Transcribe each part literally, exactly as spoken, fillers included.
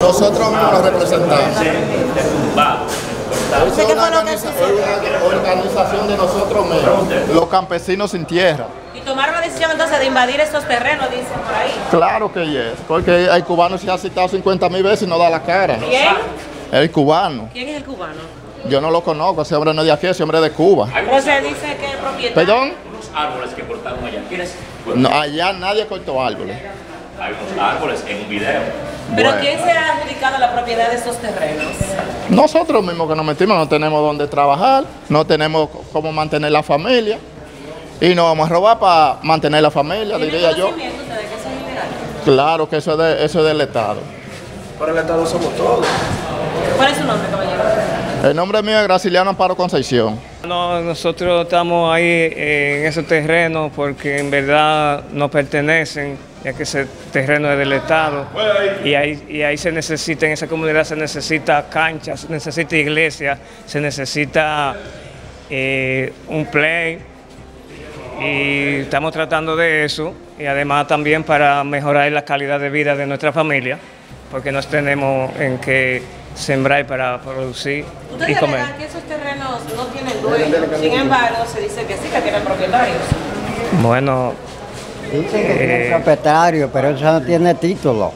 Nosotros nos representamos. Hoy fue una organización de nosotros mismos, los campesinos sin tierra. Y tomaron la decisión entonces de invadir estos terrenos, dicen por ahí. Claro que yes, porque el cubano se ha citado cincuenta mil veces y no da la cara. ¿Quién? El cubano. ¿Quién es el cubano? Yo no lo conozco, ese hombre no es de aquí, ese hombre es de Cuba. Entonces dice que es propietario. ¿Perdón? Unos árboles que cortaron allá. ¿Quiénes? No, allá nadie cortó árboles. Hay unos árboles en un video. ¿Pero bueno, quién se ha adjudicado la propiedad de estos terrenos? Nosotros mismos que nos metimos, no tenemos dónde trabajar, no tenemos cómo mantener la familia y nos vamos a robar para mantener la familia, diría yo. ¿Tiene conocimiento usted de que eso es ilegal? Claro que eso es, de, eso es del Estado. Pero el Estado somos todos. ¿Cuál es su nombre, caballero? El nombre mío es Graciliano Amparo Concepción. No, nosotros estamos ahí en esos terrenos porque en verdad nos pertenecen, ya que ese terreno es del Estado y ahí, y ahí se necesita, en esa comunidad se necesita canchas, se necesita iglesia, se necesita eh, un play y estamos tratando de eso y además también para mejorar la calidad de vida de nuestra familia porque nos tenemos en que sembrar para producir y comer. ¿Ustedes que esos terrenos no tienen dueño? Sin embargo, se dice que sí que tienen propietarios. Bueno, dicen que tienen eh, propietarios, pero eso no tiene título.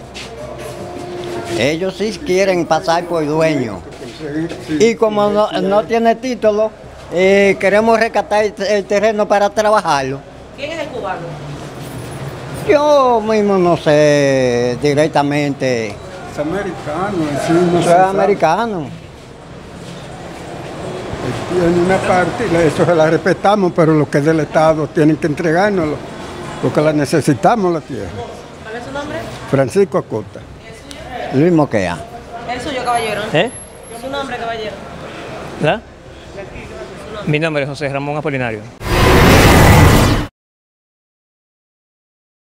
Ellos sí quieren pasar por dueño. Y como no, no tiene título, eh, queremos rescatar el terreno para trabajarlo. ¿Quién es el cubano? Yo mismo no sé directamente. Es americano, sí, no soy americano. En una parte, eso se la respetamos, pero lo que es del Estado tienen que entregárnoslo, porque la necesitamos la tierra. ¿Cuál es su nombre? Francisco Acosta. ¿El suyo? Luis Moquea. ¿El suyo, caballero? ¿Eh? ¿Su nombre, caballero? ¿La? ¿Su nombre? Mi nombre es José Ramón Apolinario.